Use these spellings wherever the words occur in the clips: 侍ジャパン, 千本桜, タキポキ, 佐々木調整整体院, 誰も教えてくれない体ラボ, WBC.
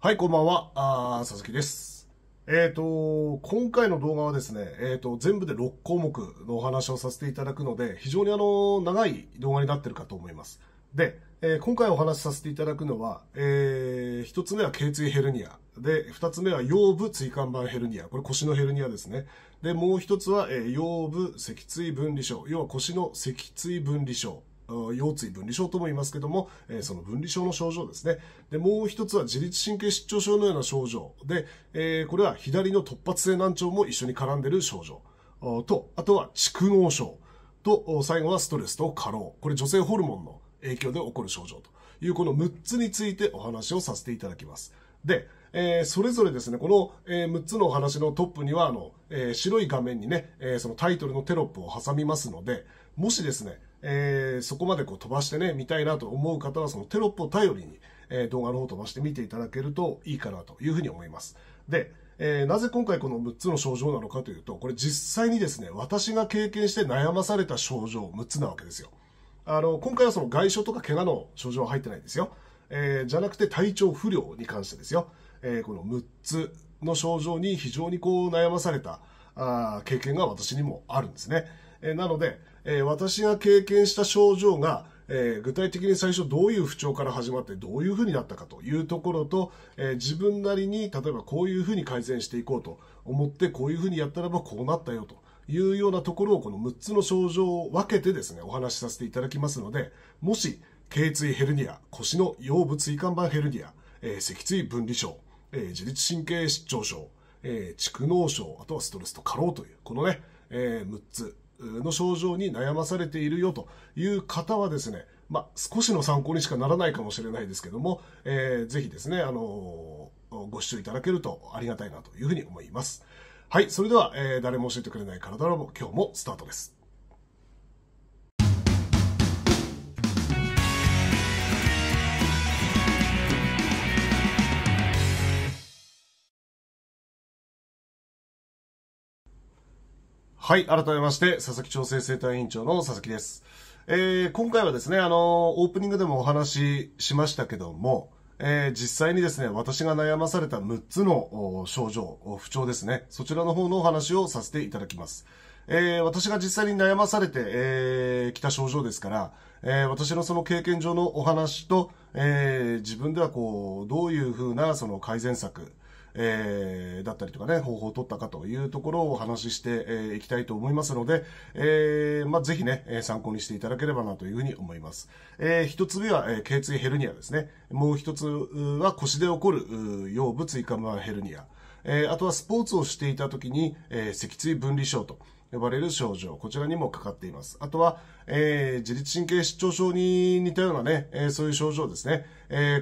はい、こんばんは。佐々木です。今回の動画はですね、全部で6項目のお話をさせていただくので、非常に長い動画になってるかと思います。で、今回お話しさせていただくのは、1つ目は頚椎ヘルニア。で、2つ目は腰部椎間板ヘルニア。これ腰のヘルニアですね。で、もう1つは、腰部脊椎分離症。要は腰の脊椎分離症。腰椎分離症とも言いますけども、その分離症の症状ですね。で、もう一つは自律神経失調症のような症状で、これは左の突発性難聴も一緒に絡んでる症状と、あとは蓄膿症と、最後はストレスと過労。これ女性ホルモンの影響で起こる症状という、この6つについてお話をさせていただきます。で、それぞれですね、この6つのお話のトップには、白い画面にね、そのタイトルのテロップを挟みますので、もしですね、そこまでこう飛ばしてね、見たいなと思う方は、そのテロップを頼りに、動画の方飛ばして見ていただけるといいかなというふうに思います。で、なぜ今回この6つの症状なのかというと、これ実際にですね、私が経験して悩まされた症状6つなわけですよ。今回はその外傷とか怪我の症状は入ってないんですよ。じゃなくて体調不良に関してですよ。この6つの症状に非常にこう悩まされた経験が私にもあるんですね。なので、私が経験した症状が、具体的に最初どういう不調から始まってどういうふうになったかというところと、自分なりに例えばこういうふうに改善していこうと思ってこういうふうにやったらばこうなったよというようなところをこの6つの症状を分けてですね、お話しさせていただきますので、もし頚椎ヘルニア、腰の腰部椎間板ヘルニア、脊椎分離症、自律神経失調症、蓄膿症、あとはストレスと過労というこのね、6つの症状に悩まされているよという方はですね、少しの参考にしかならないかもしれないですけども、ぜひですね、ご視聴いただけるとありがたいなというふうに思います。はい、それでは、誰も教えてくれない体ラボ、今日もスタートです。はい、改めまして、佐々木調整整体院長の佐々木です。今回はですね、オープニングでもお話ししましたけども、実際にですね、私が悩まされた6つの症状、不調ですね、そちらの方のお話をさせていただきます。私が実際に悩まされて、きた症状ですから、私のその経験上のお話と、自分ではこう、どういうふうなその改善策、だったりとかね、方法を取ったかというところをお話ししていきたいと思いますので、ぜひね、参考にしていただければなというふうに思います。一つ目は、頚椎ヘルニアですね。もう一つは腰で起こる腰部椎間板ヘルニア。あとはスポーツをしていた時に、脊椎分離症と呼ばれる症状、こちらにもかかっています。あとは、自律神経失調症に似たようなね、そういう症状ですね。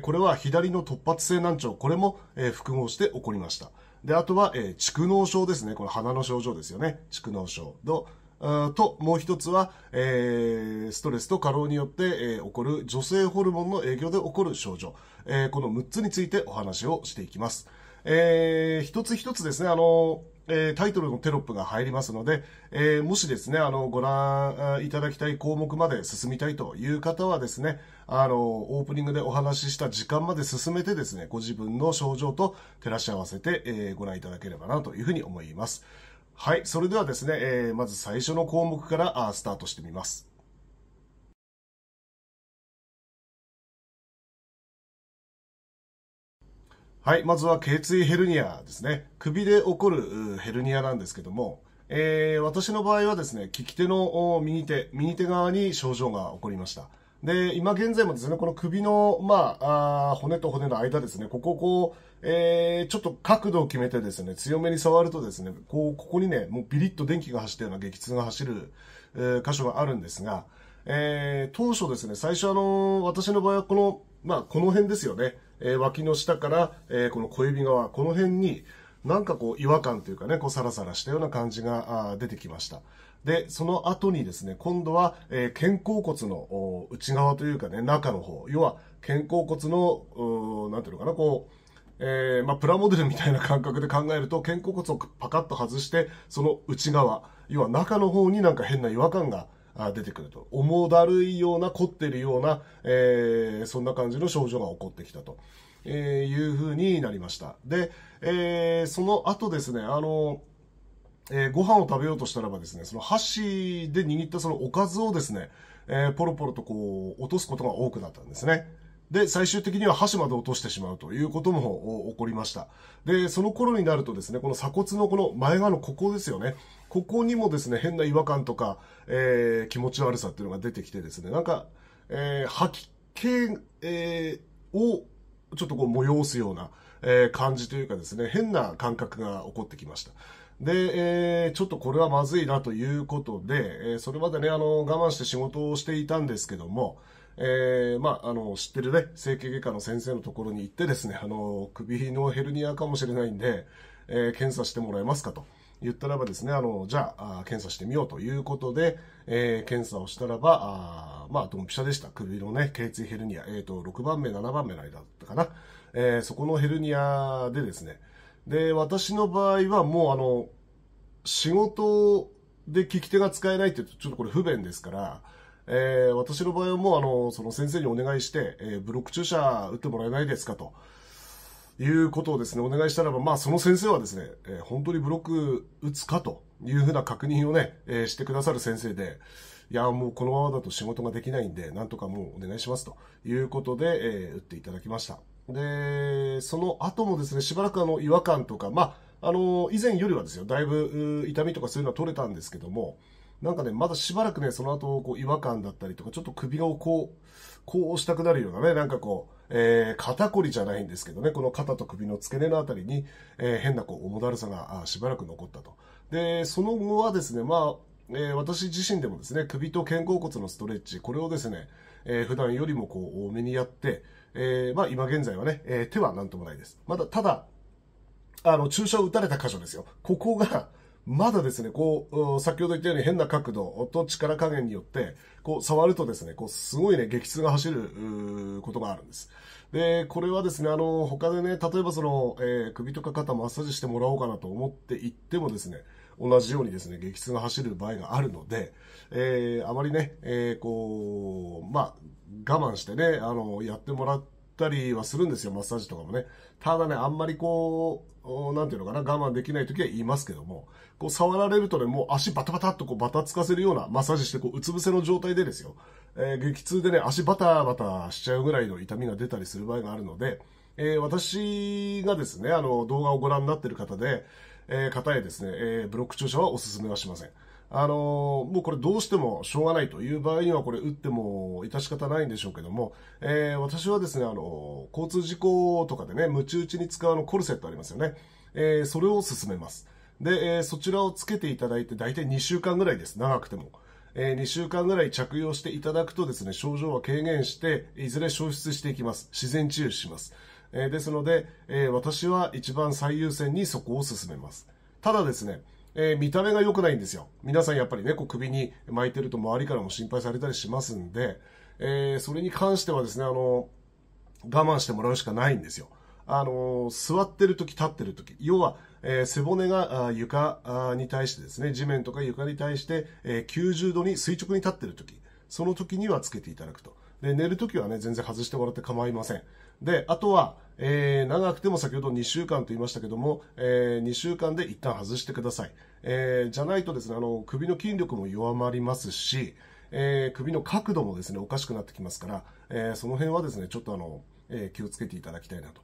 これは左の突発性難聴、これも、複合して起こりました。で、あとは、蓄膿症ですね。これ鼻の症状ですよね。蓄膿症と、もう一つは、ストレスと過労によって、起こる女性ホルモンの影響で起こる症状。この6つについてお話をしていきます。一つ一つですね、タイトルのテロップが入りますので、もしですね、ご覧いただきたい項目まで進みたいという方はですね、オープニングでお話しした時間まで進めてですね、ご自分の症状と照らし合わせて、ご覧いただければなというふうに思います。はい、それではですね、まず最初の項目からスタートしてみます。はい、まずは頚椎ヘルニアですね。首で起こるヘルニアなんですけども、私の場合はですね、利き手の右手側に症状が起こりました。で、今現在もですね、この首の、骨と骨の間ですね、ここをこう、ちょっと角度を決めてですね、強めに触るとですね、ここにね、もうビリッと電気が走ったような激痛が走る、箇所があるんですが、当初ですね、最初私の場合はこの、この辺ですよね。脇の下から、この小指側、この辺になんかこう違和感というかね、こうサラサラしたような感じが出てきました。で、その後にですね、今度は、肩甲骨の内側というかね、中の方、要は肩甲骨の、なんていうのかな、こう、プラモデルみたいな感覚で考えると、肩甲骨をパカッと外して、その内側、要は中の方になんか変な違和感が出てくると。重だるいような、凝っているような、そんな感じの症状が起こってきたというふうになりました。で、その後ですね、ご飯を食べようとしたらばですね、その箸で握ったそのおかずをですね、ポロポロとこう落とすことが多くなったんですね。で、最終的には箸まで落としてしまうということも起こりました。で、その頃になるとですね、この鎖骨のこの前側のここですよね。ここにもですね、変な違和感とか、気持ち悪さっていうのが出てきてですね、なんか、吐き気、をちょっとこう催すような、感じというかですね、変な感覚が起こってきました。で、ちょっとこれはまずいなということで、それまでね、我慢して仕事をしていたんですけども、知ってるね、整形外科の先生のところに行ってですね、首のヘルニアかもしれないんで、検査してもらえますかと言ったらばですね、じゃあ、検査してみようということで、検査をしたらば、ドンピシャでした。首のね、頚椎ヘルニア、6番目、7番目の間だったかな。そこのヘルニアでですね、で、私の場合はもう仕事で利き手が使えないって言うとちょっとこれ不便ですから、私の場合はもうその先生にお願いして、ブロック注射打ってもらえないですかということをですね、お願いしたらば、その先生はですね、本当にブロック打つかというふうな確認をね、してくださる先生で、いや、もうこのままだと仕事ができないんで、なんとかもうお願いしますということで、打っていただきました。で、その後もですね、しばらく違和感とか、以前よりはですよ、だいぶ痛みとかそういうのは取れたんですけども、なんかね、まだしばらくね、その後、違和感だったりとか、ちょっと首をこう押したくなるようなね、なんか肩こりじゃないんですけどね、この肩と首の付け根のあたりに、変な重だるさがしばらく残ったと。で、その後はですね、私自身でもですね、首と肩甲骨のストレッチ、これをですね、普段よりも多めにやって、今現在はね、手はなんともないです。ただ、注射を打たれた箇所ですよ。ここが、まだですね、先ほど言ったように変な角度と力加減によって、触るとですね、すごいね、激痛が走ることがあるんです。で、これはですね、他でね、例えば首とか肩マッサージしてもらおうかなと思って行ってもですね、同じようにですね、激痛が走る場合があるので、あまりね、我慢してね、やってもらったりはするんですよ、マッサージとかもね。ただね、あんまりなんていうのかな、我慢できないときは言いますけども、触られるとね、もう足バタバタっとバタつかせるようなマッサージして、うつ伏せの状態でですよ、激痛でね、足バタバタしちゃうぐらいの痛みが出たりする場合があるので、私がですね、動画をご覧になっている方で、方へですね、ブロック注射はお勧めはしません。もうこれどうしてもしょうがないという場合にはこれ打っても致し方ないんでしょうけども、私はですね、交通事故とかでね、むち打ちに使うコルセットありますよね。それを勧めます。で、そちらをつけていただいて大体2週間ぐらいです。長くても。2週間ぐらい着用していただくとですね、症状は軽減して、いずれ消失していきます。自然治癒します。ですので、私は一番最優先にそこを勧めます。ただですね、見た目が良くないんですよ。皆さんやっぱりね、首に巻いてると周りからも心配されたりしますんで、それに関してはですね、我慢してもらうしかないんですよ。座ってる時、立ってる時、要は、背骨が床に対してですね、地面とか床に対して、90度に垂直に立ってる時、その時にはつけていただくと。で、寝る時はね、全然外してもらって構いません。で、あとは、長くても先ほど2週間と言いましたけども、2週間で一旦外してください。じゃないとですね、首の筋力も弱まりますし、首の角度もですね、おかしくなってきますから、その辺はですね、ちょっと気をつけていただきたいなと。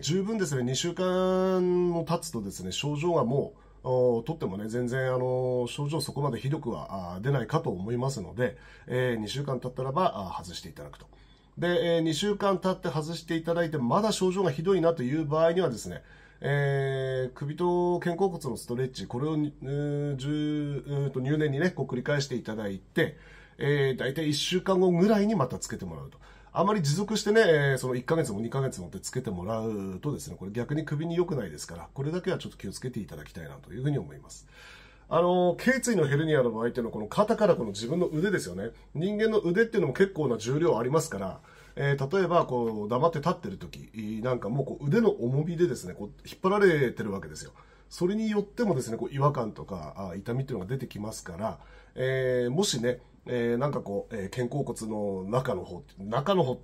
十分ですね、2週間も経つとですね、症状がもう、とってもね、全然、症状そこまでひどくは出ないかと思いますので、2週間経ったらば、外していただくと。で、2週間経って外していただいて、まだ症状がひどいなという場合にはですね、首と肩甲骨のストレッチ、これを入念にね、繰り返していただいて、大体1週間後ぐらいにまたつけてもらうと。あまり持続してね、その1ヶ月も2ヶ月もってつけてもらうとですね、これ逆に首に良くないですから、これだけはちょっと気をつけていただきたいなというふうに思います。頸椎のヘルニアの場合っていうのは、この肩から自分の腕ですよね。人間の腕っていうのも結構な重量ありますから、例えば、黙って立ってる時なんかも腕の重みでですね、引っ張られてるわけですよ。それによってもですね、違和感とか痛みっていうのが出てきますから、もしね、なんかこう、肩甲骨の中の方、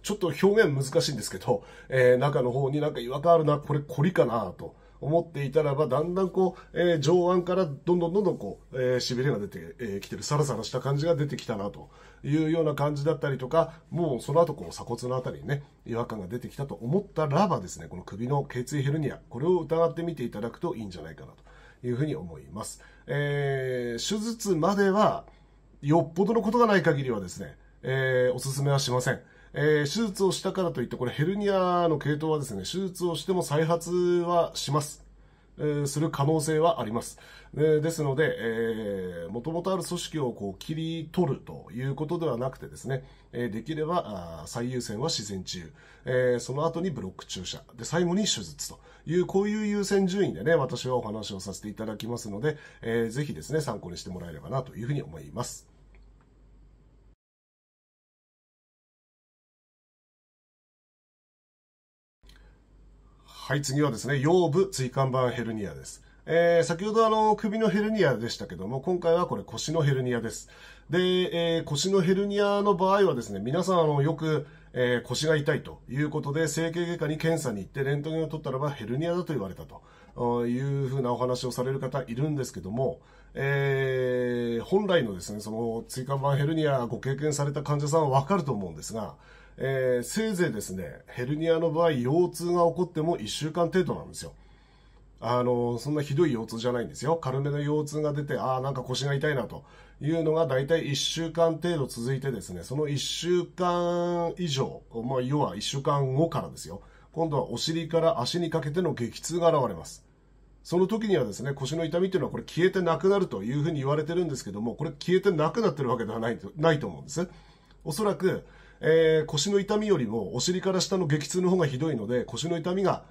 ちょっと表現難しいんですけど、中の方になんか違和感あるな、これコリかなと思っていたらば、だんだんこう、上腕からどんどんこう、痺れが出て、きてる、サラサラした感じが出てきたなというような感じだったりとか、もうその後こう鎖骨のあたりにね、違和感が出てきたと思ったらばですね、この首の頚椎ヘルニア、これを疑ってみていただくといいんじゃないかなというふうに思います。手術までは、よっぽどのことがない限りはですね、おすすめはしません。手術をしたからといって、これヘルニアの系統はですね、手術をしても再発はします。する可能性はあります。ですので、もともとある組織をこう切り取るということではなくてですね、できれば最優先は自然治癒、その後にブロック注射、で最後に手術という、こういう優先順位でね、私はお話をさせていただきますので、ぜひですね、参考にしてもらえればなというふうに思います。はい、次はですね、腰部椎間板ヘルニアです。先ほど首のヘルニアでしたけども、今回はこれ腰のヘルニアです。で、腰のヘルニアの場合はですね、皆さんよく、腰が痛いということで、整形外科に検査に行ってレントゲンを取ったらばヘルニアだと言われたというふうなお話をされる方いるんですけども、本来のですね、その椎間板ヘルニアご経験された患者さんはわかると思うんですが、せいぜいですね、ヘルニアの場合、腰痛が起こっても1週間程度なんですよ。そんなひどい腰痛じゃないんですよ。軽めの腰痛が出て、ああ、なんか腰が痛いなというのが大体1週間程度続いてですね、その1週間以上、まあ、要は1週間後からですよ。今度はお尻から足にかけての激痛が現れます。その時にはですね、腰の痛みというのはこれ消えてなくなるというふうに言われてるんですけども、これ消えてなくなってるわけではないと思うんです。おそらく、腰の痛みよりもお尻から下の激痛の方がひどいので、腰の痛みが、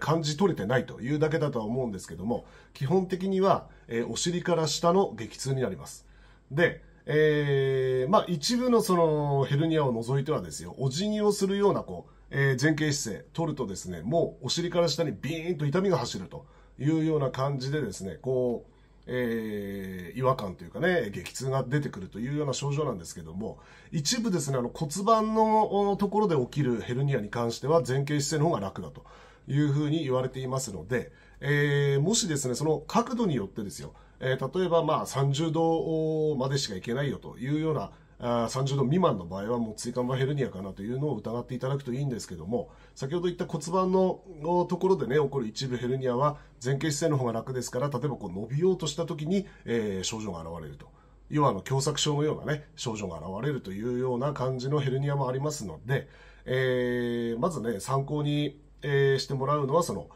感じ取れてないというだけだとは思うんですけども、基本的には、お尻から下の激痛になります。で、まあ、一部のそのヘルニアを除いてはですよ、お辞儀をするようなこう、前傾姿勢取るとですね、もうお尻から下にビーンと痛みが走るというような感じでですね、こう、違和感というかね、激痛が出てくるというような症状なんですけども、一部ですね、骨盤のところで起きるヘルニアに関しては前傾姿勢の方が楽だというふうに言われていますので、もしですね、その角度によってですよ、例えばまあ30度までしかいけないよというような、30度未満の場合はもう椎間板ヘルニアかなというのを疑っていただくといいんですけども、先ほど言った骨盤のところでね、起こる一部ヘルニアは前傾姿勢の方が楽ですから、例えばこう伸びようとした時に、症状が現れると。要は狭窄症のようなね、症状が現れるというような感じのヘルニアもありますので、まずね、参考に、してもらうのはその、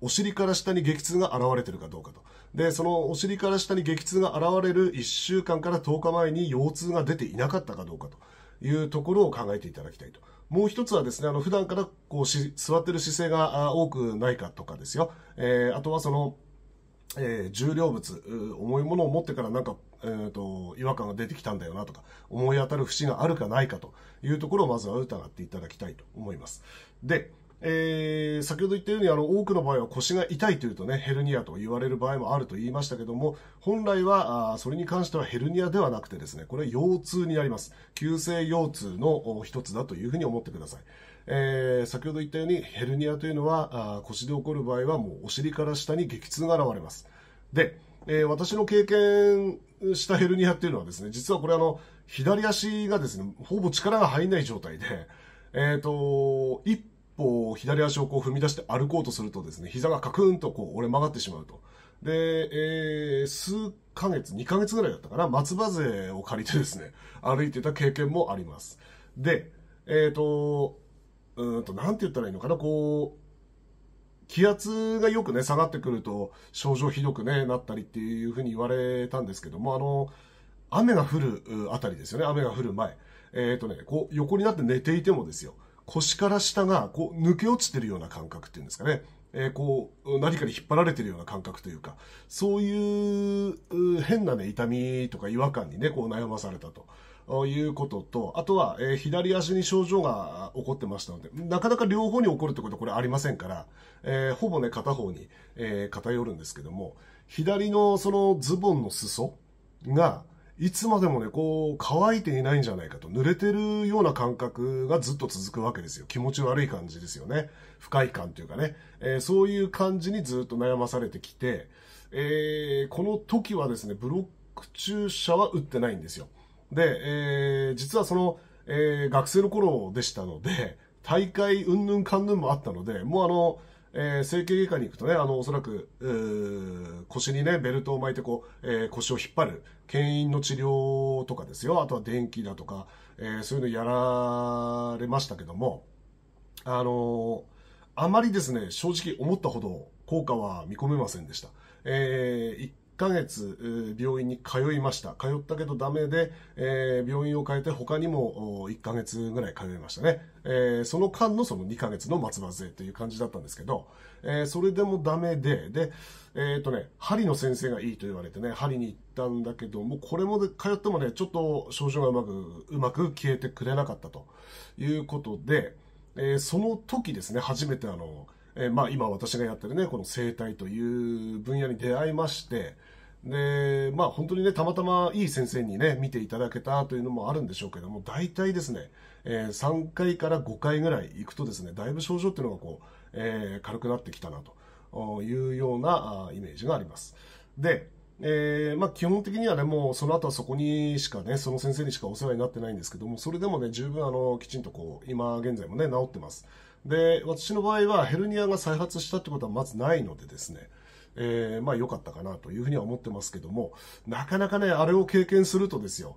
お尻から下に激痛が現れてるかどうかと。で、そのお尻から下に激痛が現れる1週間から10日前に腰痛が出ていなかったかどうかというところを考えていただきたいと。もう一つはですね、普段からこう座ってる姿勢が多くないかとかですよ。あとはその、重量物、重いものを持ってからなんか、違和感が出てきたんだよなとか、思い当たる節があるかないかというところをまずは疑っていただきたいと思います。で、先ほど言ったように多くの場合は腰が痛いというとね、ヘルニアと言われる場合もあると言いましたけども、本来はそれに関してはヘルニアではなくてですね、これは腰痛になります。急性腰痛の一つだというふうに思ってください。先ほど言ったようにヘルニアというのは腰で起こる場合はもうお尻から下に激痛が現れます。で、私の経験したヘルニアっていうのはですね、実はこれ左足がですね、ほぼ力が入んない状態で、一こう左足をこう踏み出して歩こうとするとですね、膝がカクンとこう折れ曲がってしまうと。で、数ヶ月、2ヶ月ぐらいだったかな、松葉杖を借りてですね、歩いてた経験もあります。で、なんて言ったらいいのかな、こう、気圧がよくね、下がってくると症状ひどくね、なったりっていうふうに言われたんですけども、雨が降るあたりですよね、雨が降る前。こう横になって寝ていてもですよ、腰から下がこう抜け落ちてるような感覚っていうんですかね、こう何かに引っ張られてるような感覚というか、そういう変なね、痛みとか違和感にね、こう悩まされたということと、あとは、左足に症状が起こってましたので、なかなか両方に起こるってことはこれありませんから、ほぼね、片方に、偏るんですけども、左のそのズボンの裾が、いつまでもね、こう、乾いていないんじゃないかと、濡れてるような感覚がずっと続くわけですよ。気持ち悪い感じですよね。不快感というかね。そういう感じにずっと悩まされてきて、この時はですね、ブロック注射は打ってないんですよ。で、実はその、学生の頃でしたので、大会うんぬんかんぬんもあったので、もう整形外科に行くとね、おそらく、腰にね、ベルトを巻いてこう、腰を引っ張る、牽引の治療とかですよ。あとは電気だとか、そういうのやられましたけども、あまりですね、正直思ったほど効果は見込めませんでした。1ヶ月、病院に通いました。通ったけどダメで、病院を変えて他にも1ヶ月ぐらい通いましたね。その間のその2ヶ月の松葉杖という感じだったんですけど、それでもダメで、針の先生がいいと言われてね、針に行ったんだけども、これも通ってもね、ちょっと症状がうまく消えてくれなかったということで、その時ですね、初めて今私がやってるね、この整体という分野に出会いまして、で、本当にね、たまたまいい先生にね、見ていただけたというのもあるんでしょうけども、大体ですね、3回から5回ぐらい行くとですね、だいぶ症状っていうのがこう、軽くなってきたなというようなイメージがあります。で、基本的にはね、もうその後はそこにしかね、その先生にしかお世話になってないんですけども、それでもね、十分きちんとこう、今現在もね、治ってます。で、私の場合はヘルニアが再発したってことはまずないのでですね、良かったかなというふうには思ってますけども、なかなかね、あれを経験するとですよ、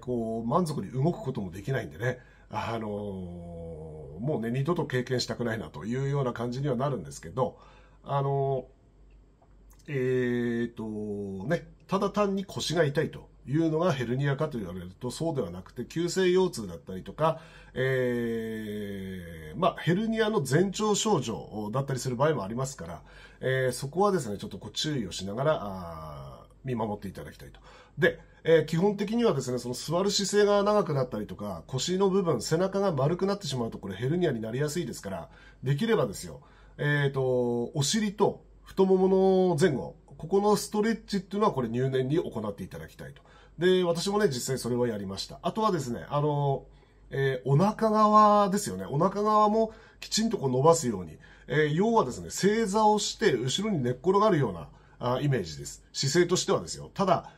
こう、満足に動くこともできないんでね、もうね、二度と経験したくないなというような感じにはなるんですけど、ただ単に腰が痛いというのがヘルニアかと言われるとそうではなくて、急性腰痛だったりとか、ヘルニアの前兆症状だったりする場合もありますから、そこはですね、ちょっとこう注意をしながら、見守っていただきたいと。で、基本的にはですね、その座る姿勢が長くなったりとか、腰の部分、背中が丸くなってしまうと、これヘルニアになりやすいですから、できればですよ、お尻と太ももの前後、ここのストレッチっていうのはこれ入念に行っていただきたいと。で、私もね、実際それはやりました。あとはですね、お腹側ですよね。お腹側もきちんとこう伸ばすように。要はですね、正座をして後ろに寝っ転がるようなイメージです。姿勢としてはですよ。ただ、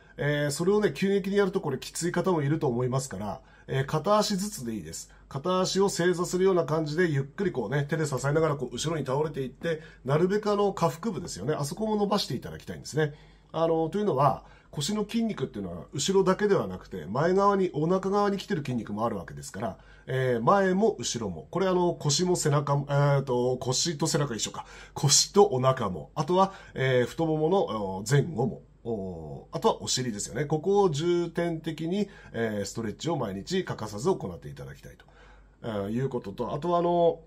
それをね、急激にやるとこれきつい方もいると思いますから、片足ずつでいいです。片足を正座するような感じで、ゆっくりこうね、手で支えながらこう後ろに倒れていって、なるべく下腹部ですよね。あそこも伸ばしていただきたいんですね。というのは、腰の筋肉っていうのは後ろだけではなくて、前側に、お腹側に来てる筋肉もあるわけですから、前も後ろも。これ腰も背中も、腰と背中一緒か。腰とお腹も。あとは、太ももの前後も。あとはお尻ですよね。ここを重点的に、ストレッチを毎日欠かさず行っていただきたいということと、あとは大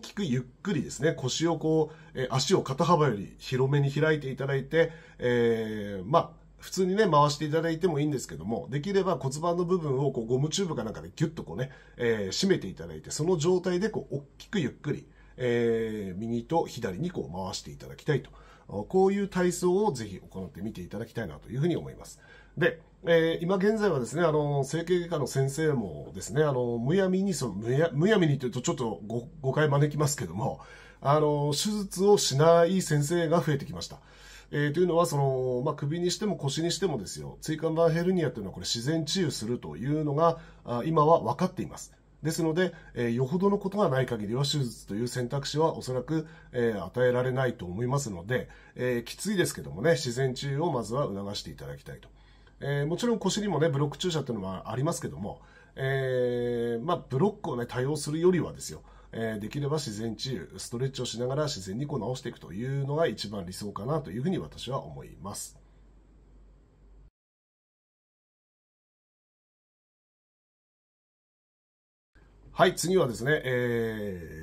きくゆっくりですね、腰をこう、足を肩幅より広めに開いていただいて、普通にね、回していただいてもいいんですけども、できれば骨盤の部分をこうゴムチューブかなんかでギュッとこうね、締めていただいて、その状態でこう、大きくゆっくり、右と左にこう回していただきたいと。こういう体操をぜひ行ってみていただきたいなというふうに思います。で、今現在はですね、整形外科の先生もですね、むやみにというとちょっと誤解招きますけども、手術をしない先生が増えてきました。というのは、首にしても腰にしてもですよ、椎間板ヘルニアというのはこれ自然治癒するというのが、今は分かっています。ですので、よほどのことがない限りは手術という選択肢はおそらく、与えられないと思いますので、きついですけどもね、自然治癒をまずは促していただきたいと。もちろん腰にもね、ブロック注射っていうのはありますけども、ブロックをね、多用するよりはですよ、できれば自然治癒、ストレッチをしながら自然にこう治していくというのが一番理想かなというふうに私は思います。はい、次はですね、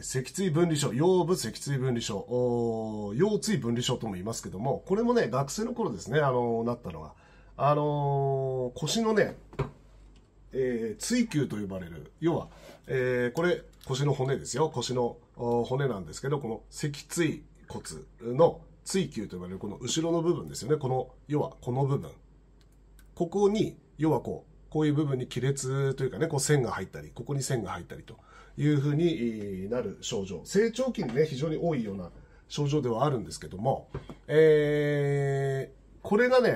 脊椎分離症、腰部脊椎分離症、腰椎分離症とも言いますけども、これもね、学生の頃ですね、なったのは、腰のね、椎球と呼ばれる、要は、これ、腰の骨ですよ、腰の骨なんですけど、この脊椎骨の椎球と呼ばれる、この後ろの部分ですよね、この、要は、この部分。ここに要はこういう部分に亀裂というかね、こう線が入ったり、ここに線が入ったりというふうになる症状、成長期にね非常に多いような症状ではあるんですけども、これがね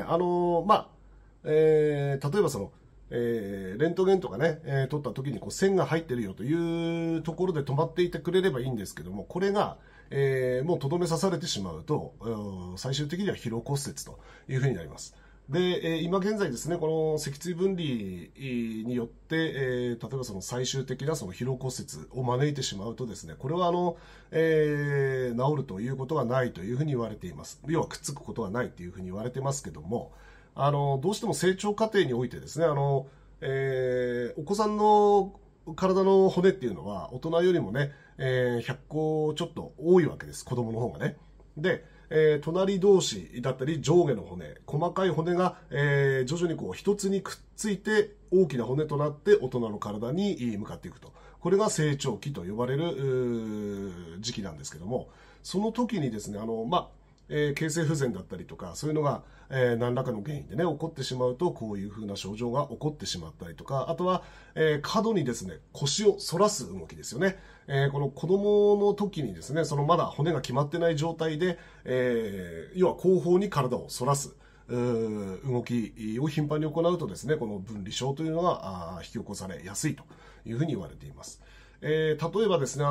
例えばその、レントゲンとかね、撮った時にこう線が入ってるよというところで止まっていてくれればいいんですけども、これが、もうとどめ刺されてしまうと最終的には疲労骨折というふうになります。で、今現在ですね、この脊椎分離によって、例えばその最終的なその疲労骨折を招いてしまうとですね、これは治るということはないというふうに言われています。要はくっつくことはないというふうに言われてますけども、どうしても成長過程においてですね、お子さんの体の骨っていうのは大人よりもね、100個ちょっと多いわけです、子供の方がね。で隣同士だったり上下の骨、細かい骨が、徐々にこう一つにくっついて大きな骨となって大人の体に向かっていくと、これが成長期と呼ばれる時期なんですけども、その時にですね形成不全だったりとか、そういうのが、何らかの原因でね起こってしまうと、こういうふうな症状が起こってしまったりとか、あとは、過度にですね腰を反らす動きですよね、この子供の時にですね、そのまだ骨が決まってない状態で、要は後方に体を反らす動きを頻繁に行うとですね、この分離症というのが引き起こされやすいというふうに言われています。例えばですね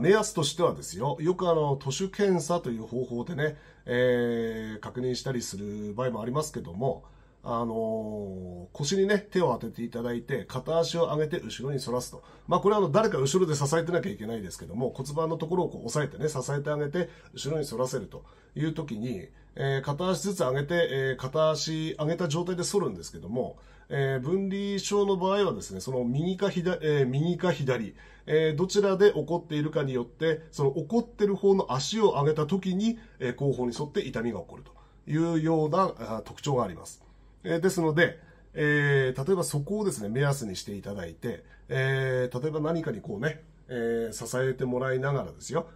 目安としてはですよ、よく徒手検査という方法でね、確認したりする場合もありますけども、腰にね手を当てていただいて、片足を上げて後ろに反らすと、これは誰か後ろで支えてなきゃいけないですけども、骨盤のところをこう押さえてね支えてあげて後ろに反らせるという時に、片足ずつ上げて、片足上げた状態で反るんですけども、分離症の場合はですね、その右か左、どちらで起こっているかによって、その起こっている方の足を上げた時に、後方に沿って痛みが起こるというような特徴があります。ですので、例えばそこをですね目安にしていただいて、例えば何かにこうね、支えてもらいながらですよ、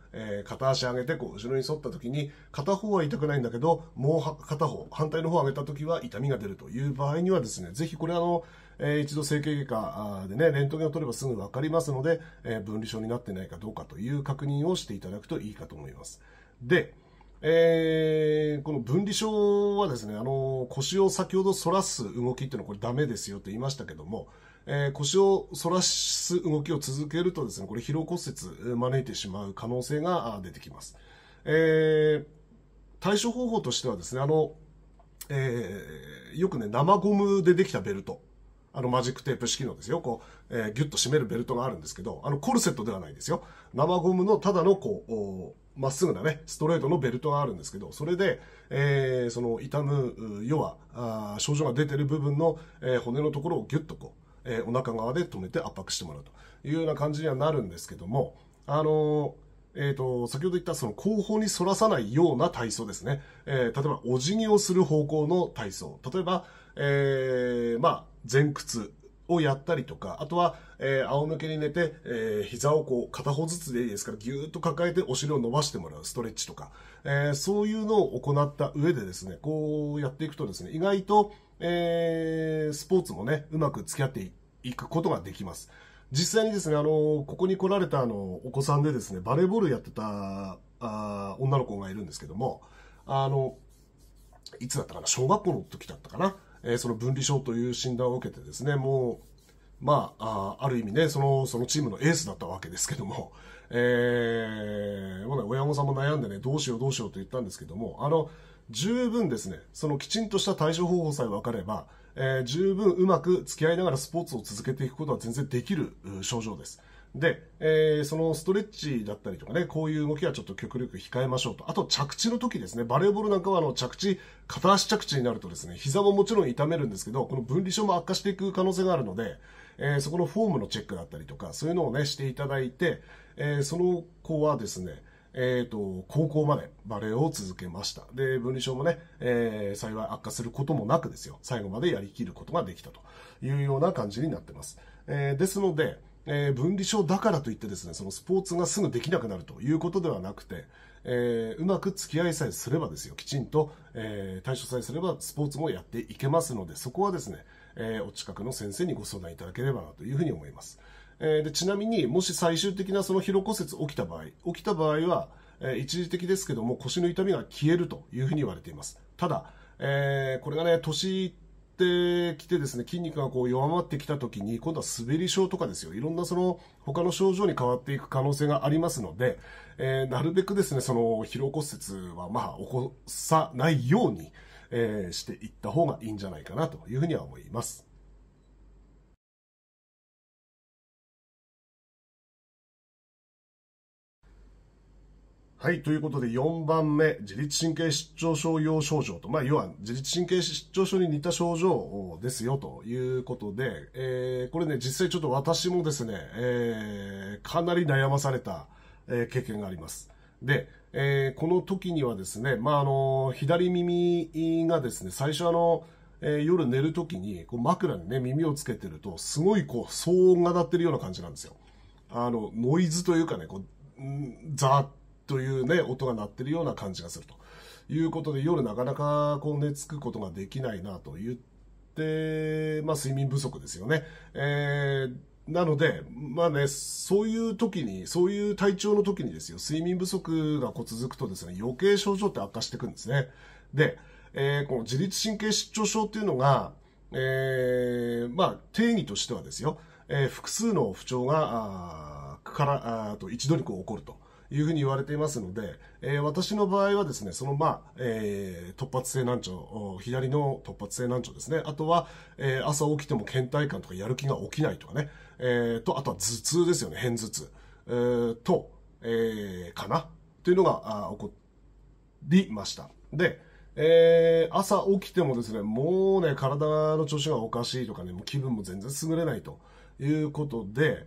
片足上げてこう後ろに反った時に片方は痛くないんだけど、もう片方、反対の方を上げた時は痛みが出るという場合にはですね、ぜひこれ一度整形外科でねレントゲンを取ればすぐ分かりますので、分離症になってないかどうかという確認をしていただくといいかと思います。でこの分離症はですね、腰を先ほど反らす動きっていうのはこれダメですよって言いましたけども、腰を反らす動きを続けるとですね、これ疲労骨折招いてしまう可能性が出てきます。対処方法としてはですね、よくね生ゴムでできたベルト、マジックテープ式のですよ、ギュッと締めるベルトがあるんですけど、コルセットではないですよ、生ゴムのただのまっすぐなねストレートのベルトがあるんですけど、それで、その痛む、要は症状が出てる部分の、骨のところをギュッとお腹側で止めて圧迫してもらうというような感じにはなるんですけども、先ほど言ったその後方に反らさないような体操ですね、例えばお辞儀をする方向の体操、例えば、前屈をやったりとか、あとは、仰向けに寝て、膝を片方ずつでいいですからぎゅーっと抱えてお尻を伸ばしてもらうストレッチとか、そういうのを行った上でですね、こうやっていくとですね、意外と、スポーツもねうまく付き合っていくことができます。実際にですね、ここに来られたお子さんでですね、バレーボールやってた女の子がいるんですけども、いつだったかな、小学校の時だったかな、その分離症という診断を受けてですね、もうある意味ねそのチームのエースだったわけですけども、親御さんも悩んでねどうしようと言ったんですけども、十分ですねそのきちんとした対処方法さえ分かれば、十分うまく付き合いながらスポーツを続けていくことは全然できる症状です。で、そのストレッチだったりとかね、こういう動きはちょっと極力控えましょうと。あと着地の時ですね、バレーボールなんかは片足着地になるとですね、膝ももちろん痛めるんですけど、この分離症も悪化していく可能性があるので、そこのフォームのチェックだったりとか、そういうのをねしていただいて、その子はですね、高校までバレーを続けました。で、分離症もね、幸い悪化することもなくですよ、最後までやりきることができたというような感じになってます。ですので、分離症だからといってですね、そのスポーツがすぐできなくなるということではなくて、うまく付き合いさえすればですよ、きちんと、対処さえすればスポーツもやっていけますので、そこはですね、お近くの先生にご相談いただければなというふうに思います。でちなみに、もし最終的なその疲労骨折起きた場合は、一時的ですけども腰の痛みが消えるというふうに言われています。ただ、これがね、年できてですね、筋肉がこう弱まってきた時に今度は滑り症とかですよ、いろんなその他の症状に変わっていく可能性がありますので、なるべくですね、その疲労骨折はまあ起こさないように、していった方がいいんじゃないかなというふうには思います。はい、ということで4番目、自律神経失調症要症状と、まあ、要は自律神経失調症に似た症状ですよということで、これね、実際ちょっと私もですね、かなり悩まされた、経験があります。で、この時にはですね、まあ、左耳がですね、最初夜寝る時にこう枕にね、耳をつけてると、すごいこう騒音が鳴ってるような感じなんですよ。ノイズというかね、こう、ザーッというね、音が鳴ってるような感じがするということで、夜なかなかこう寝つくことができないなと言って、まあ、睡眠不足ですよね。なので、まあね、そういう体調の時にですよ、睡眠不足がこう続くとですね、余計症状って悪化していくんですね。で、この自律神経失調症っていうのが、まあ、定義としてはですよ、複数の不調が一度にこう起こるというふうに言われていますので、私の場合はですね、その突発性難聴、左の突発性難聴ですね。あとは、朝起きても倦怠感とかやる気が起きないとかね。あとは頭痛ですよね、片頭痛。かなというのが起こりました。で、朝起きてもですね、もうね、体の調子がおかしいとかね、もう気分も全然優れないということで、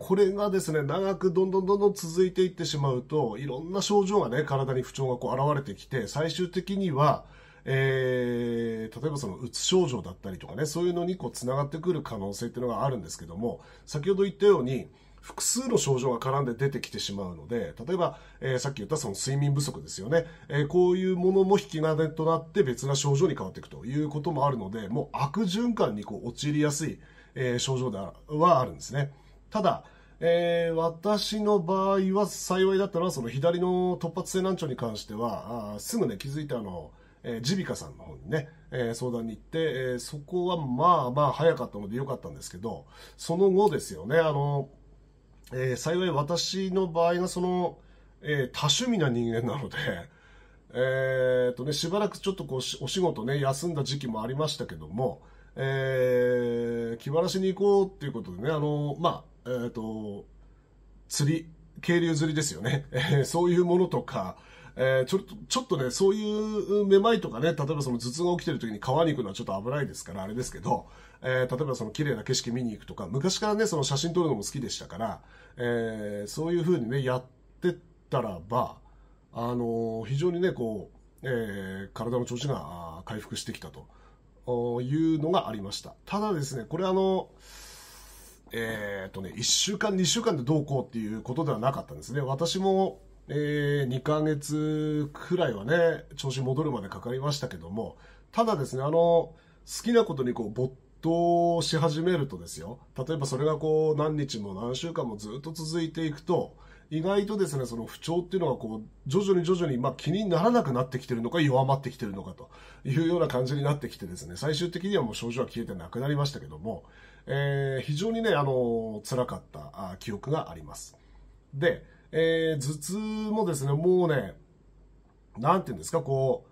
これがですね、長くどんどん続いていってしまうと、いろんな症状がね、体に不調がこう現れてきて、最終的には、例えばそのうつ症状だったりとかね、そういうのにこうつながってくる可能性っていうのがあるんですけども、先ほど言ったように、複数の症状が絡んで出てきてしまうので、例えば、さっき言ったその睡眠不足ですよね、こういうものも引き金となって別な症状に変わっていくということもあるので、もう悪循環にこう陥りやすい、症状はあるんですね。ただ、私の場合は幸いだったのは、その左の突発性難聴に関しては、すぐね、気づいて耳鼻科さんの方にね、相談に行って、そこはまあ早かったので良かったんですけど、その後ですよね、幸い私の場合がその、多趣味な人間なので、しばらくちょっとこう、お仕事ね、休んだ時期もありましたけども、気晴らしに行こうっていうことでね、釣り、渓流釣りですよね。そういうものとか、ちょっとね、そういうめまいとかね、例えばその頭痛が起きてる時に川に行くのはちょっと危ないですから、あれですけど、例えばその綺麗な景色見に行くとか、昔からね、その写真撮るのも好きでしたから、そういう風にね、やってったらば、非常にね、こう、体の調子が回復してきたというのがありました。ただですね、これ1週間、2週間でどうこうっていうことではなかったんですね。私も、2ヶ月くらいはね、調子戻るまでかかりましたけども、ただですね、好きなことにこう、没頭し始めるとですよ、例えばそれがこう、何日も何週間もずっと続いていくと、意外とですね、その不調っていうのがこう、徐々に、まあ気にならなくなってきてるのか、弱まってきてるのかというような感じになってきてですね、最終的にはもう症状は消えてなくなりましたけども、非常にね、辛かった記憶があります。で、頭痛もですね、もうね、なんていうんですか、こ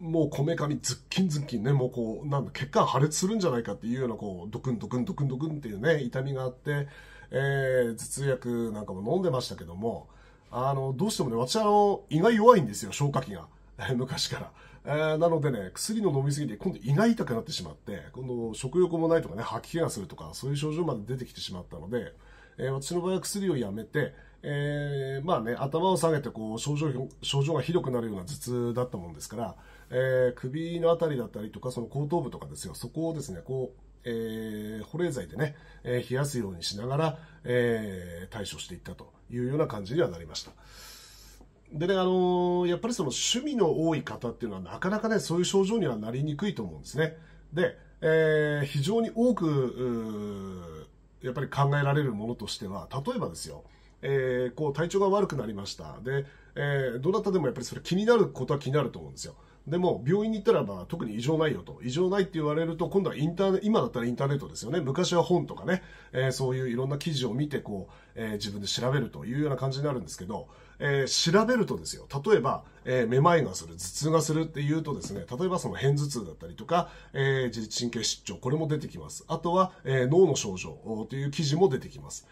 う、もうこめかみズッキンね、もうこう、血管破裂するんじゃないかっていうような、こう、ドクンっていうね、痛みがあって、頭痛薬なんかも飲んでましたけども、どうしてもね、私胃が弱いんですよ、消化器が。昔から。なのでね、薬の飲みすぎて、今度胃が痛くなってしまって、今度食欲もないとかね、吐き気がするとか、そういう症状まで出てきてしまったので、私の場合は薬をやめて、まあね、頭を下げてこう症状がひどくなるような頭痛だったもんですから、首のあたりだったりとか、その後頭部とかですよ、そこをですね、こう、保冷剤でね、冷やすようにしながら、対処していったというような感じにはなりました。でね、やっぱりその趣味の多い方っていうのはなかなかね、そういう症状にはなりにくいと思うんですね。で、非常に多くやっぱり考えられるものとしては、例えばですよ、こう体調が悪くなりました。で、どなたでもやっぱりそれ気になることは気になると思うんですよ。でも病院に行ったらば特に異常ないよと、異常ないって言われると今度は今だったらインターネットですよね。昔は本とかね、そういういろんな記事を見てこう、自分で調べるというような感じになるんですけど、調べるとですよ、例えば、めまいがする、頭痛がするっていうとですね、例えばその片頭痛だったりとか、自律神経失調、これも出てきます。あとは、脳の症状という記事も出てきます。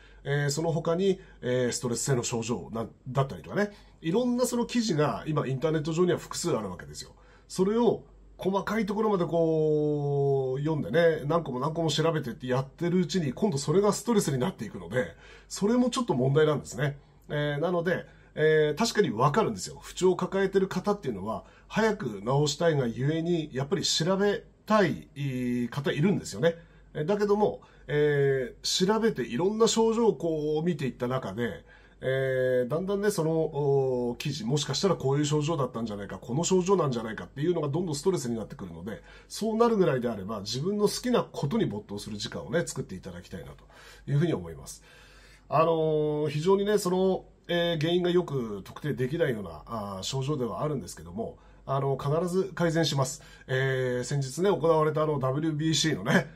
その他に、ストレス性の症状だったりとかね、いろんなその記事が今インターネット上には複数あるわけですよ。それを細かいところまでこう読んでね、何個も何個も調べてってやってるうちに今度それがストレスになっていくので、それもちょっと問題なんですね。なので、確かに分かるんですよ。不調を抱えてる方っていうのは早く治したいがゆえにやっぱり調べたい方いるんですよね。だけども、調べていろんな症状をこう見ていった中で、だんだんね、その記事、もしかしたらこういう症状だったんじゃないか、この症状なんじゃないかっていうのがどんどんストレスになってくるので、そうなるぐらいであれば自分の好きなことに没頭する時間をね、作っていただきたいなというふうに思います。非常にね、その、原因がよく特定できないような症状ではあるんですけども、必ず改善します。先日ね、行われたWBC のね、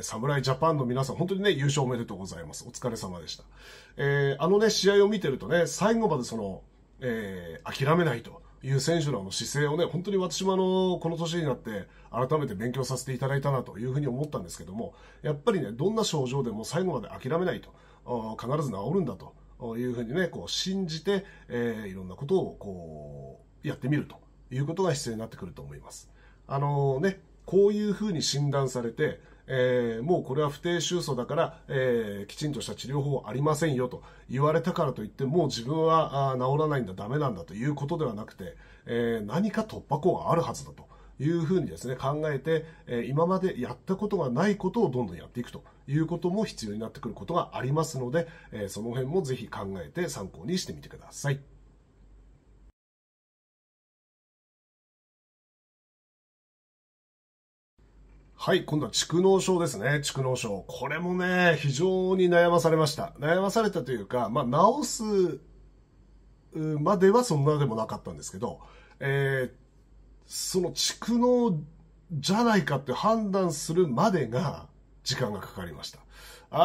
侍ジャパンの皆さん、本当にね、優勝おめでとうございます。お疲れ様でした。ね、試合を見てるとね、最後までその、諦めないという選手の姿勢をね、本当に私もこの年になって、改めて勉強させていただいたなというふうに思ったんですけども、やっぱりね、どんな症状でも最後まで諦めないと、必ず治るんだというふうにね、こう信じて、いろんなことをこう、やってみると。いうことが必要になってくると思います。こういうふうに診断されて、もうこれは不定収素だから、きちんとした治療法はありませんよと言われたからといって、もう自分は治らないんだ、ダメなんだということではなくて、何か突破口があるはずだというふうにですね、考えて、今までやったことがないことをどんどんやっていくということも必要になってくることがありますので、その辺もぜひ考えて参考にしてみてください。はい、今度は蓄膿症ですね。蓄膿症。これもね、非常に悩まされました。悩まされたというか、まあ、治すまではそんなでもなかったんですけど、その蓄膿じゃないかって判断するまでが時間がかかりました。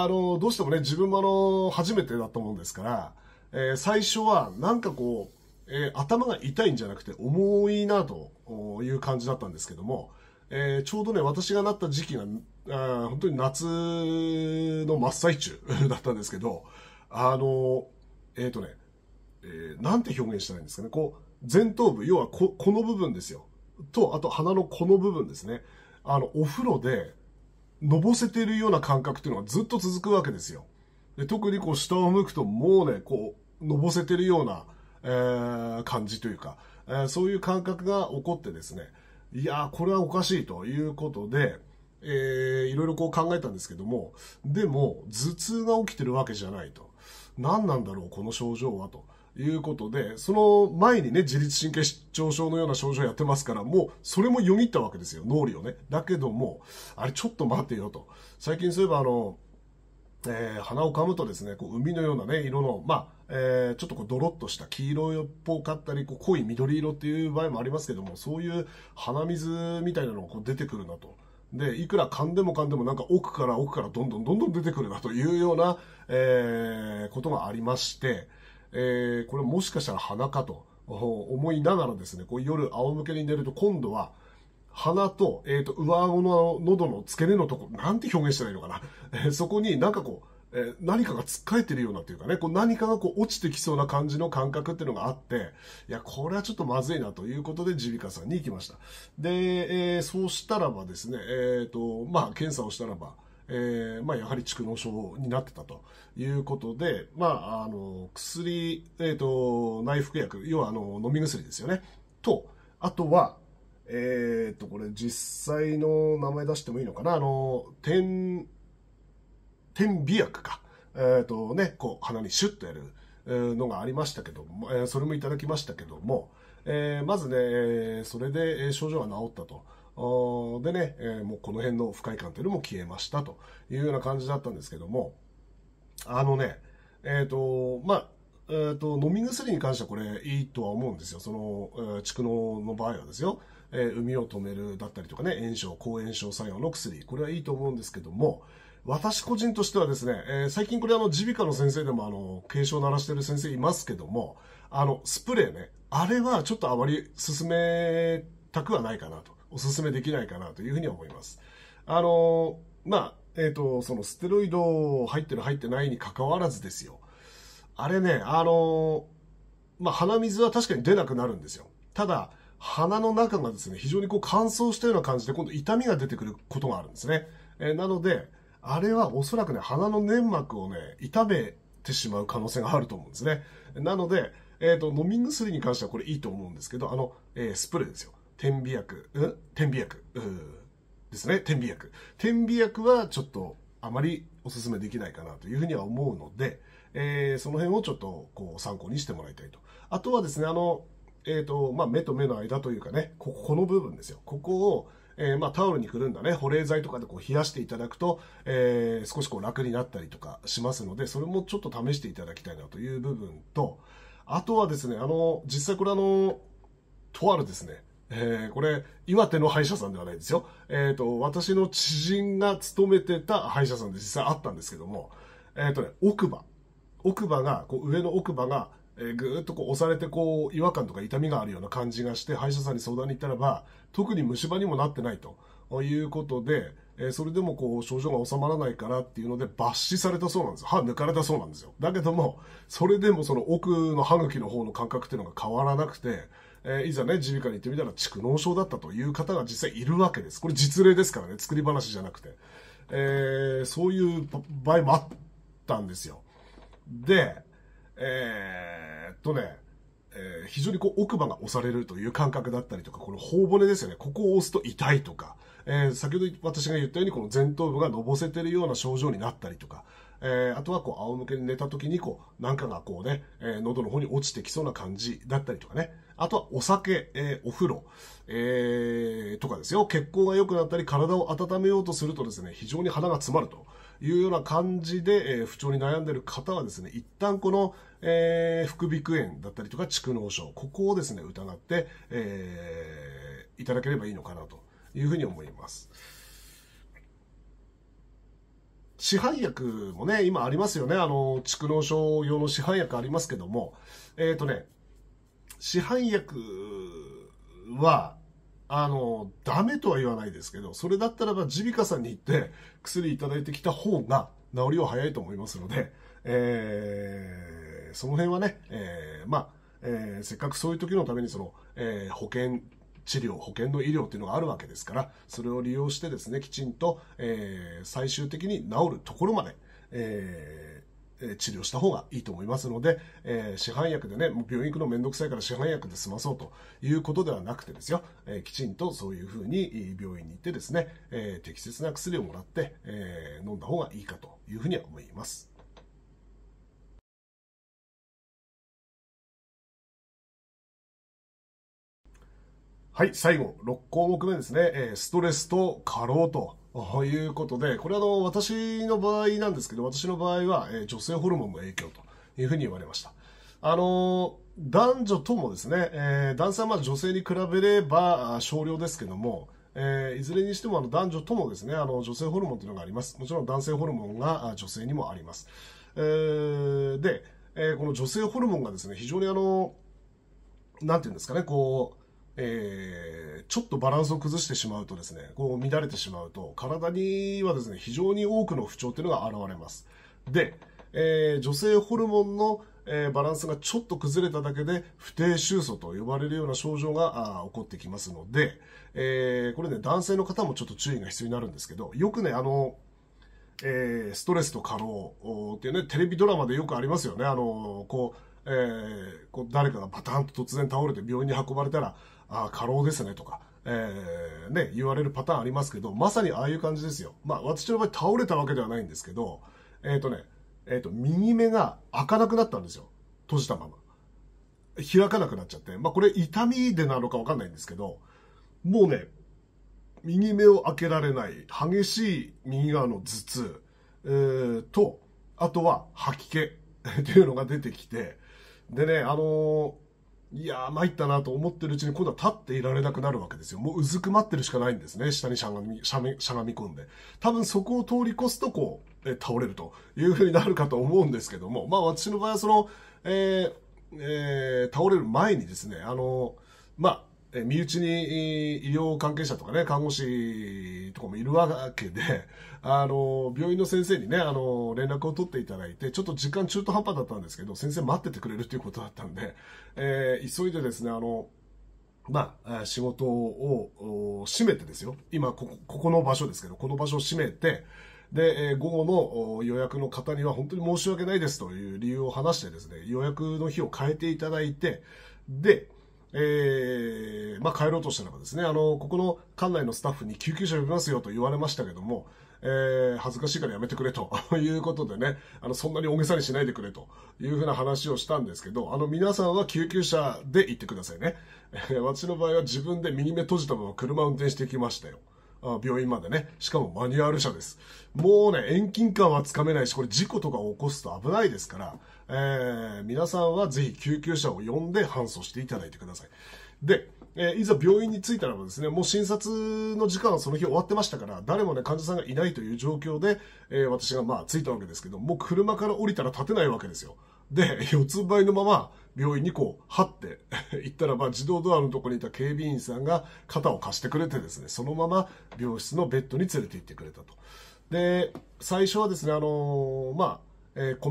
どうしてもね、自分も初めてだったもんですから、最初はなんかこう、頭が痛いんじゃなくて重いなという感じだったんですけども、ちょうどね、私がなった時期が、本当に夏の真っ最中だったんですけど、なんて表現したらいいんですかね、こう、前頭部、要はこの部分ですよ。と、あと鼻のこの部分ですね。お風呂で、のぼせているような感覚っていうのがずっと続くわけですよ。で、特にこう、下を向くと、もうね、こう、のぼせているような、感じというか、そういう感覚が起こってですね、いやー、これはおかしいということで、いろいろこう考えたんですけども、でも、頭痛が起きてるわけじゃないと。何なんだろう、この症状は、ということで、その前にね、自律神経失調症のような症状やってますから、もう、それもよぎったわけですよ、脳裏をね。だけども、あれ、ちょっと待ってよと。最近そういえば、鼻を噛むとですね、こう海のようなね、色の、まあ、ちょっとこうドロッとした黄色っぽかったり、こう濃い緑色っていう場合もありますけども、そういう鼻水みたいなのがこう出てくるなと。で、いくら噛んでもなんか奥からどんどん出てくるなというような、ことがありまして、これもしかしたら鼻かと思いながらですね、こう夜仰向けに寝ると今度は、鼻と、上顎の喉の付け根のとこ、なんて表現したらいいのかな。そこになんかこう、何かがつっかえてるようなというかね、こう何かがこう落ちてきそうな感じの感覚っていうのがあって、いや、これはちょっとまずいなということで、耳鼻科さんに行きました。で、そうしたらばですね、まあ、検査をしたらば、まあ、やはり蓄膿症になってたということで、まあ、内服薬、要は飲み薬ですよね。と、あとは、これ実際の名前出してもいいのかな、点鼻薬か。ね、こう、鼻にシュッとやるのがありましたけども、それもいただきましたけども、まずね、それで症状が治ったと。でね、もうこの辺の不快感というのも消えましたというような感じだったんですけども、飲み薬に関してはこれいいとは思うんですよ。その、蓄膿の場合はですよ、膿を止めるだったりとかね、炎症、抗炎症作用の薬、これはいいと思うんですけども、私個人としてはですね、最近これ耳鼻科の先生でも警鐘を鳴らしてる先生いますけども、スプレーね、あれはちょっとあまり勧めたくはないかなと。おすすめできないかなというふうに思います。そのステロイド入ってる入ってないに関わらずですよ。あれね、鼻水は確かに出なくなるんですよ。ただ、鼻の中がですね、非常にこう乾燥したような感じで、今度痛みが出てくることがあるんですね。なので、あれはおそらくね、鼻の粘膜をね、痛めてしまう可能性があると思うんですね。なので、飲み薬に関してはこれいいと思うんですけど、スプレーですよ。点鼻薬。点鼻薬はちょっとあまりお勧めできないかなというふうには思うので、その辺をちょっとこう参考にしてもらいたいと。あとはですね、目と目の間というかね、この部分ですよ。ここを、タオルにくるんだね、保冷剤とかでこう冷やしていただくと、少しこう楽になったりとかしますので、それもちょっと試していただきたいなという部分と、あとはですね、実際これとあるですね、これ、岩手の歯医者さんではないですよ。私の知人が勤めてた歯医者さんで実際あったんですけども、上の奥歯が、ぐーっとこう押されて、こう、違和感とか痛みがあるような感じがして、歯医者さんに相談に行ったらば、特に虫歯にもなってないということで、それでもこう、症状が収まらないからっていうので、抜歯されたそうなんですよ。歯抜かれたそうなんですよ。だけども、それでもその奥の歯茎の方の感覚っていうのが変わらなくて、いざね、耳鼻科に行ってみたら蓄膿症だったという方が実際いるわけです。これ実例ですからね、作り話じゃなくて。そういう場合もあったんですよ。で、非常にこう奥歯が押されるという感覚だったりとか、この頬骨ですよね、ここを押すと痛いとか、先ほど私が言ったようにこの前頭部がのぼせてるような症状になったりとか、あとはこう仰向けに寝た時にこうなんかがこうね、喉の方に落ちてきそうな感じだったりとかね。あとはお酒、お風呂、とかですよ。血行が良くなったり体を温めようとするとですね、非常に鼻が詰まるというような感じで、不調に悩んでいる方はですね、一旦この、副鼻腔炎だったりとか蓄膿症、ここをですね、疑って、いただければいいのかなというふうに思います。市販薬もね、今ありますよね。蓄膿症用の市販薬ありますけども、市販薬は、ダメとは言わないですけど、それだったらば耳鼻科さんに行って薬いただいてきた方が治りは早いと思いますので、その辺はね、せっかくそういう時のためにその、保険の医療っていうのがあるわけですから、それを利用してですね、きちんと、最終的に治るところまで、治療した方がいいと思いますので、市販薬でね、もう病院行くのめんどくさいから市販薬で済まそうということではなくてですよ、きちんとそういうふうに病院に行ってですね、適切な薬をもらって、飲んだ方がいいかというふうには思います。はい、最後、6項目目ですね。ストレスと過労ということで、これは私の場合なんですけど、私の場合は、女性ホルモンの影響というふうに言われました。男女ともですね、男性は女性に比べれば少量ですけども、いずれにしても男女ともですね、女性ホルモンというのがあります。もちろん男性ホルモンが女性にもあります。で、この女性ホルモンがですね、非常になんていうんですかね、こう、ちょっとバランスを崩してしまうとですね、こう乱れてしまうと、体にはですね、非常に多くの不調というのが現れます。で、女性ホルモンの、バランスがちょっと崩れただけで、不定臭素と呼ばれるような症状が起こってきますので、これね、男性の方もちょっと注意が必要になるんですけど、よくね、ストレスと過労っていうね、テレビドラマでよくありますよね。誰かがバタンと突然倒れて病院に運ばれたら、過労ですねとか、ね、言われるパターンありますけど、まさにああいう感じですよ。まあ、私の場合倒れたわけではないんですけど、右目が開かなくなったんですよ。閉じたまま。開かなくなっちゃって。まあ、これ痛みでなのかわかんないんですけど、もうね、右目を開けられない、激しい右側の頭痛、と、あとは吐き気っていうのが出てきて、でね、いやー参ったなと思ってるうちに今度は立っていられなくなるわけですよ。もううずくまってるしかないんですね。下にしゃがみ込んで。多分そこを通り越すとこう、倒れるというふうになるかと思うんですけども、まあ私の場合はその、倒れる前にですね、身内に医療関係者とかね、看護師とかもいるわけで、病院の先生にね、連絡を取っていただいて、ちょっと時間中途半端だったんですけど、先生待っててくれるということだったんで、急いでですね、仕事を閉めてですよ。今、ここの場所ですけど、この場所を閉めて、で、午後の予約の方には本当に申し訳ないですという理由を話してですね、予約の日を変えていただいて、で、帰ろうとしたのがですね、ここの館内のスタッフに救急車呼びますよと言われましたけども、恥ずかしいからやめてくれということでね、そんなに大げさにしないでくれというふうな話をしたんですけど、皆さんは救急車で行ってくださいね。私の場合は自分で右目閉じたまま車を運転してきましたよ。病院までね。しかもマニュアル車です。もうね、遠近感はつかめないし、これ事故とかを起こすと危ないですから、皆さんはぜひ救急車を呼んで搬送していただいてください。で、いざ病院に着いたらばですね、もう診察の時間はその日終わってましたから、誰もね、患者さんがいないという状況で、私がまあ着いたわけですけど、もう車から降りたら立てないわけですよ。で、四つん這いのまま、病院にこう、張って行ったらば、自動ドアのところにいた警備員さんが肩を貸してくれてですね、そのまま病室のベッドに連れて行ってくれたと。で、最初はですね、こ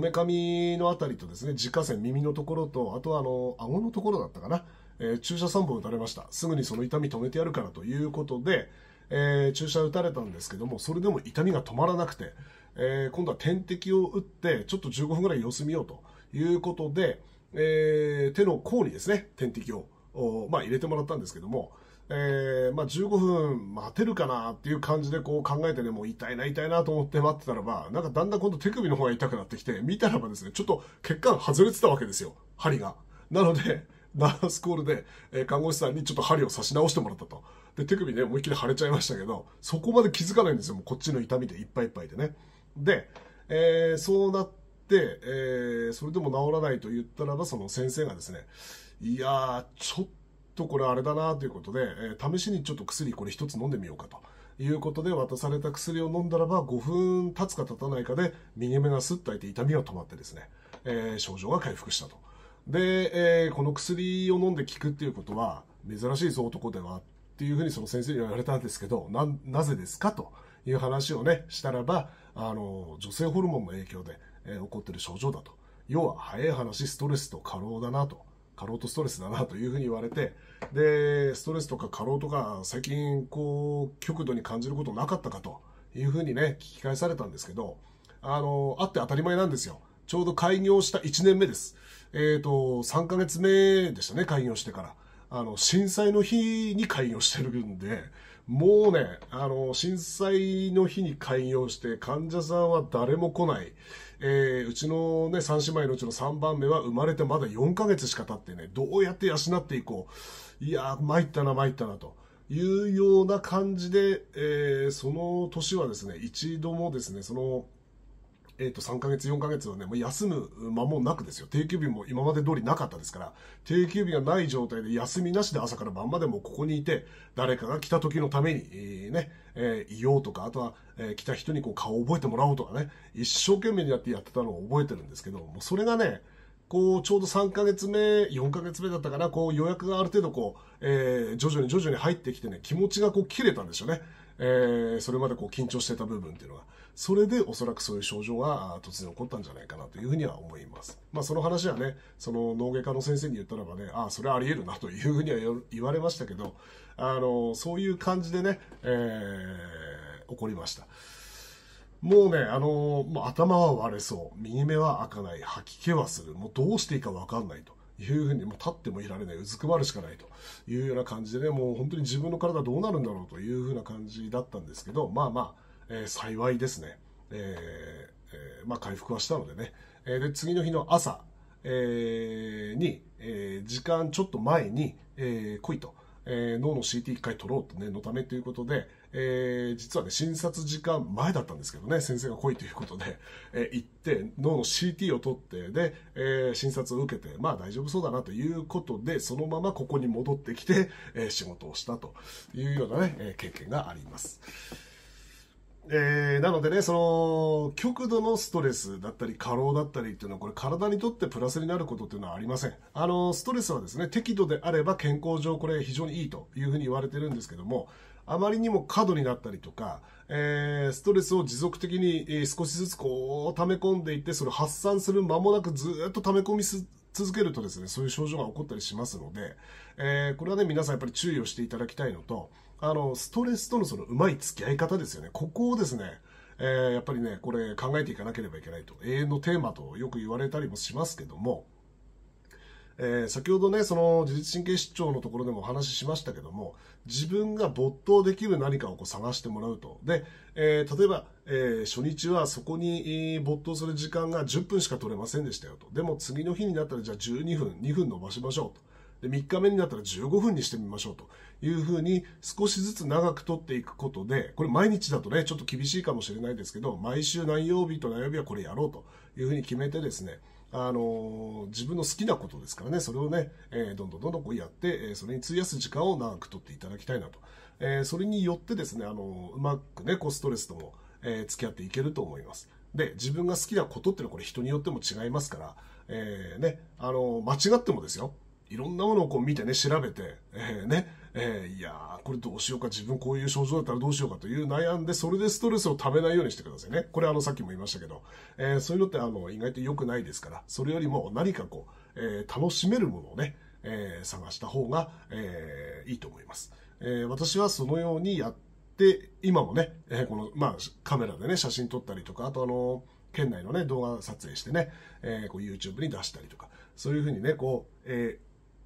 めかみのあたりとですね、耳下腺、耳のところと、あとは顎のところだったかな、注射3本打たれました。すぐにその痛み止めてやるからということで、注射打たれたんですけども、それでも痛みが止まらなくて、今度は点滴を打って、ちょっと15分ぐらい様子見ようということで、手の甲にですね、点滴を、入れてもらったんですけども、15分待てるかなっていう感じでこう考えてね、もう痛いなと思って待ってたらば、なんかだんだん今度手首の方が痛くなってきて、見たらばですね、ちょっと血管外れてたわけですよ、針が。なので、ナースコールで、看護師さんにちょっと針を刺し直してもらったと。で、手首ね、思いっきり腫れちゃいましたけど、そこまで気づかないんですよ、もうこっちの痛みでいっぱいいっぱいでね。で、そうなって、で、それでも治らないと言ったらば、その先生がですね、いやー、ちょっとこれあれだなということで、試しにちょっと薬これ一つ飲んでみようかということで、渡された薬を飲んだらば、5分経つか経たないかで、右目がスッと開いて痛みが止まってですね、症状が回復したと。で、この薬を飲んで効くっていうことは、珍しいぞ男ではっていうふうにその先生に言われたんですけど、なぜですかという話をね、したらば、女性ホルモンの影響で、起こってる症状だと。要は早い話、ストレスと過労だなと。過労とストレスだなというふうに言われて、で、ストレスとか過労とか、最近、こう、極度に感じることなかったかというふうにね、聞き返されたんですけど、あって当たり前なんですよ。ちょうど開業した1年目です。3ヶ月目でしたね、開業してから。震災の日に開業してるんで、もうね、震災の日に開業して、患者さんは誰も来ない。うちのね、3姉妹のうちの3番目は生まれてまだ4ヶ月しか経ってね、どうやって養っていこう。いやー、参ったな、というような感じで、その年はですね、一度もですね、その、3ヶ月、4ヶ月はね、もう休む間もなくですよ。定休日も今まで通りなかったですから、定休日がない状態で休みなしで朝から晩までもここにいて、誰かが来た時のために、いようとか、あとは、来た人にこう顔を覚えてもらおうとかね、一生懸命にやってたのを覚えてるんですけど、もうそれがね、こう、ちょうど3ヶ月目、4ヶ月目だったかな、こう予約がある程度こう、徐々に入ってきてね、気持ちがこう切れたんでしょうね。それまでこう緊張してた部分っていうのが、それでおそらくそういう症状が突然起こったんじゃないかなというふうには思います。まあその話はね、その脳外科の先生に言ったらばね、ああ、それはあり得るなというふうには言われましたけど、そういう感じでね、起こりました。もうね、もう頭は割れそう。右目は開かない。吐き気はする。もうどうしていいかわかんないというふうに、もう立ってもいられない、うずくまるしかないというような感じでね、もう本当に自分の体どうなるんだろうというふうな感じだったんですけど、まあまあ、幸いですね、まあ、回復はしたのでね、で次の日の朝、に、時間ちょっと前に、来いと、脳の CT1 回取ろうと、ね、のためということで、実はね、診察時間前だったんですけどね、先生が来いということで、行って、脳の CT を取って、で、診察を受けて、まあ大丈夫そうだなということで、そのままここに戻ってきて、仕事をしたというようなね、経験があります。なのでね、その極度のストレスだったり過労だったりっていうのは、これ体にとってプラスになることっていうのはありません。ストレスはですね、適度であれば健康上これ非常にいいというふうに言われてるんですけども、あまりにも過度になったりとか、ストレスを持続的に少しずつこう溜め込んでいって、それを発散する間もなくずっと溜め込み続けるとですね、そういう症状が起こったりしますので、これはね、皆さんやっぱり注意をしていただきたいのと、ストレスとのそのうまい付き合い方ですよね。ここをですね、やっぱりね、これ考えていかなければいけないと、永遠のテーマとよく言われたりもしますけども、先ほどね、その自律神経失調のところでもお話ししましたけども、自分が没頭できる何かをこう探してもらうと。で、例えば、初日はそこに没頭する時間が10分しか取れませんでしたよと。でも次の日になったら、じゃあ12分、2分伸ばしましょうと。で、3日目になったら15分にしてみましょうというふうに、少しずつ長く取っていくことで、これ毎日だとね、ちょっと厳しいかもしれないですけど、毎週何曜日と何曜日はこれやろうというふうに決めてですね、自分の好きなことですからね、それをね、どんどんこうやって、それに費やす時間を長く取っていただきたいなと。それによってですね、うまくね、こうストレスとも、付き合っていけると思います。で、自分が好きなことっていうのはこれ人によっても違いますから、ね、間違ってもですよ。いろんなものをこう見てね、調べて、いやー、これどうしようか、自分こういう症状だったらどうしようかという悩んで、それでストレスを溜めないようにしてくださいね。これさっきも言いましたけど、そういうのって意外と良くないですから、それよりも何かこう、楽しめるものをね、探した方が、いいと思います。私はそのようにやって、今もね、この、まあ、カメラでね、写真撮ったりとか、あと県内のね、動画撮影してね、こう YouTube に出したりとか、そういうふうにね、こう、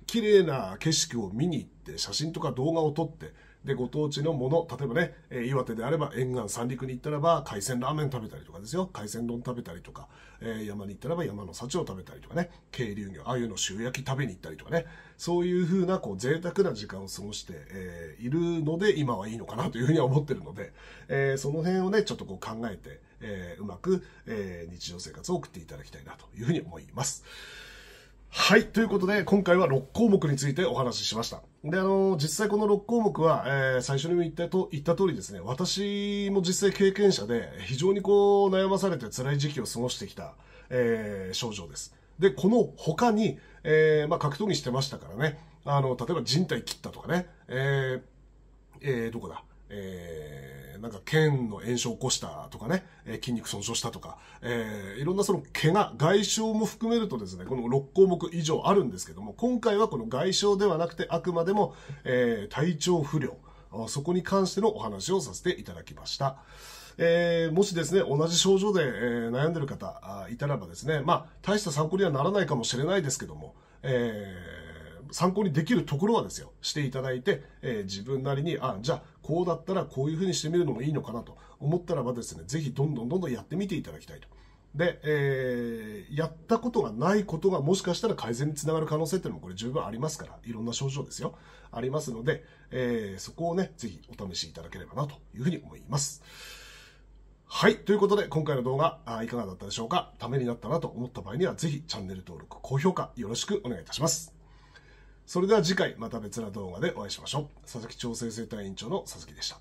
綺麗な景色を見に行って、写真とか動画を撮って、で、ご当地のもの、例えばね、岩手であれば沿岸三陸に行ったらば海鮮ラーメン食べたりとかですよ、海鮮丼食べたりとか、山に行ったらば山の幸を食べたりとかね、渓流魚、鮎の塩焼き食べに行ったりとかね、そういうふうなこう贅沢な時間を過ごして、いるので、今はいいのかなというふうには思ってるので、その辺をね、ちょっとこう考えて、うまく、日常生活を送っていただきたいなというふうに思います。はい。ということで、今回は6項目についてお話ししました。で、実際この6項目は、最初にも言った通りですね、私も実際経験者で、非常にこう、悩まされて辛い時期を過ごしてきた、症状です。で、この他に、まあ、格闘技してましたからね、例えば人体切ったとかね、どこだなんか腱の炎症を起こしたとかね、筋肉損傷したとか、いろんなその怪我、外傷も含めるとですね、この6項目以上あるんですけども、今回はこの外傷ではなくて、あくまでも、体調不良、そこに関してのお話をさせていただきました。もしですね、同じ症状で、悩んでる方いたらばですね、まあ、大した参考にはならないかもしれないですけども、参考にできるところはですよ、していただいて、自分なりに、じゃあ、こうだったらこういうふうにしてみるのもいいのかなと思ったらばですね、ぜひどんどんやってみていただきたいと。で、やったことがないことがもしかしたら改善につながる可能性っていうのもこれ十分ありますから、いろんな症状ですよ、ありますので、そこをね、ぜひお試しいただければなというふうに思います。はい。ということで、今回の動画、いかがだったでしょうか。ためになったなと思った場合には、ぜひチャンネル登録、高評価よろしくお願いいたします。それでは次回また別な動画でお会いしましょう。佐々木調整整体院長の佐々木でした。